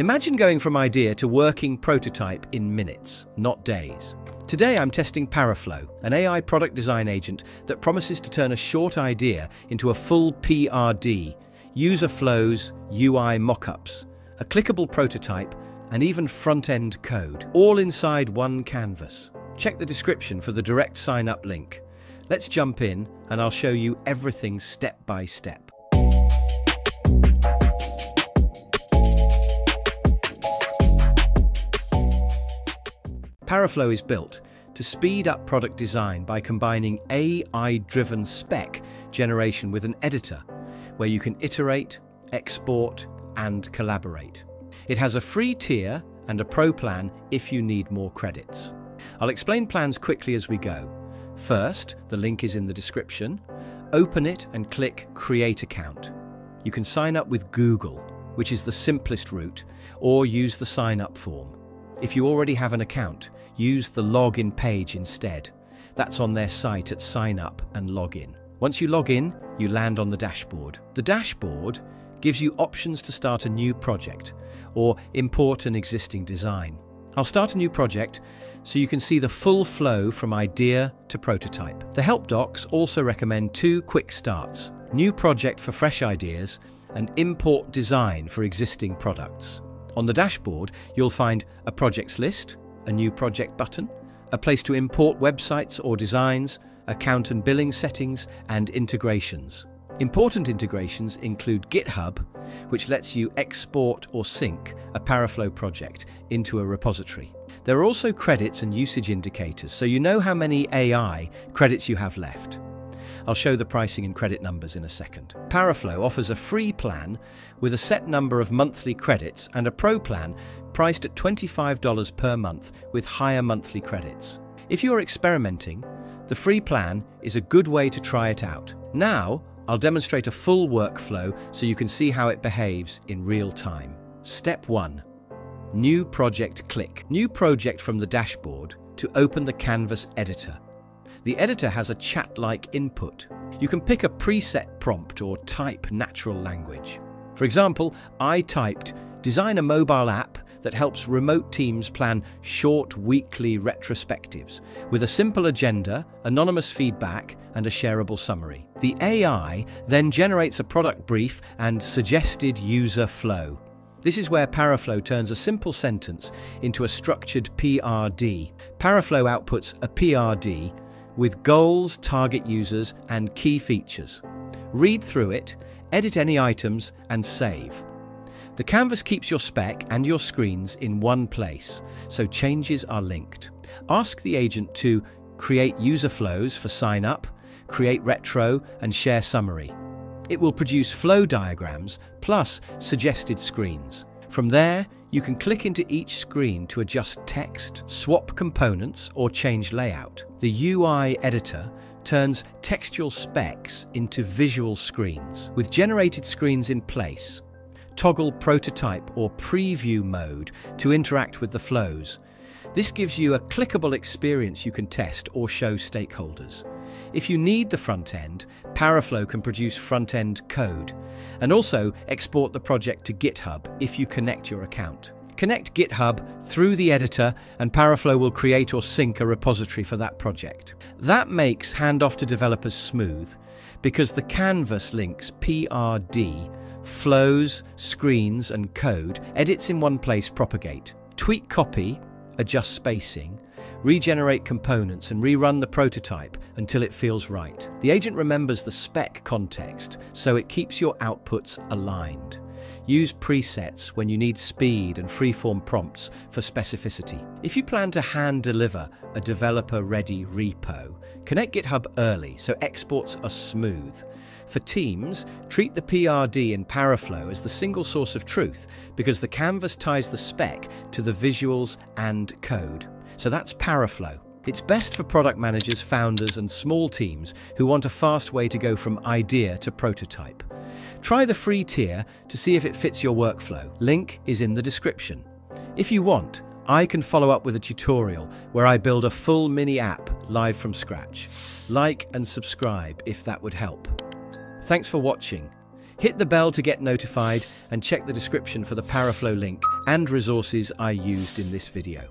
Imagine going from idea to working prototype in minutes, not days. Today I'm testing Paraflow, an AI product design agent that promises to turn a short idea into a full PRD, user flows, UI mockups, a clickable prototype, and even front-end code, all inside one canvas. Check the description for the direct sign-up link. Let's jump in and I'll show you everything step by step. Paraflow is built to speed up product design by combining AI-driven spec generation with an editor, where you can iterate, export, and collaborate. It has a free tier and a pro plan if you need more credits. I'll explain plans quickly as we go. First, the link is in the description. Open it and click Create Account. You can sign up with Google, which is the simplest route, or use the sign-up form. If you already have an account, use the login page instead. That's on their site at Sign Up and Login. Once you log in, you land on the dashboard. The dashboard gives you options to start a new project or import an existing design. I'll start a new project so you can see the full flow from idea to prototype. The help docs also recommend two quick starts: new project for fresh ideas and import design for existing products. On the dashboard, you'll find a projects list, a new project button, a place to import websites or designs, account and billing settings, and integrations. Important integrations include GitHub, which lets you export or sync a Paraflow project into a repository. There are also credits and usage indicators, so you know how many AI credits you have left. I'll show the pricing and credit numbers in a second. Paraflow offers a free plan with a set number of monthly credits and a pro plan priced at $25 per month with higher monthly credits. If you are experimenting, the free plan is a good way to try it out. Now, I'll demonstrate a full workflow so you can see how it behaves in real time. Step 1. New project. Click New project from the dashboard to open the Canvas editor. The editor has a chat-like input. You can pick a preset prompt or type natural language. For example, I typed, "Design a mobile app that helps remote teams plan short weekly retrospectives with a simple agenda, anonymous feedback, and a shareable summary." The AI then generates a product brief and suggested user flow. This is where Paraflow turns a simple sentence into a structured PRD. Paraflow outputs a PRD with goals, target users, and key features. Read through it, edit any items, and save. The canvas keeps your spec and your screens in one place, so changes are linked. Ask the agent to create user flows for sign up, create retro, and share summary. It will produce flow diagrams plus suggested screens. From there, you can click into each screen to adjust text, swap components, or change layout. The UI editor turns textual specs into visual screens. With generated screens in place, toggle prototype or preview mode to interact with the flows. This gives you a clickable experience you can test or show stakeholders. If you need the front end, Paraflow can produce front-end code and also export the project to GitHub if you connect your account. Connect GitHub through the editor and Paraflow will create or sync a repository for that project. That makes handoff to developers smooth because the canvas links PRD, flows, screens, and code, edits in one place, propagate, tweak copy, adjust spacing, regenerate components, and rerun the prototype until it feels right. The agent remembers the spec context, so it keeps your outputs aligned. Use presets when you need speed and freeform prompts for specificity. If you plan to hand deliver a developer-ready repo, connect GitHub early so exports are smooth. For teams, treat the PRD in Paraflow as the single source of truth because the canvas ties the spec to the visuals and code. So that's Paraflow. It's best for product managers, founders, and small teams who want a fast way to go from idea to prototype. Try the free tier to see if it fits your workflow. Link is in the description. If you want, I can follow up with a tutorial where I build a full mini app live from scratch. Like and subscribe if that would help. Thanks for watching. Hit the bell to get notified and check the description for the Paraflow link and resources I used in this video.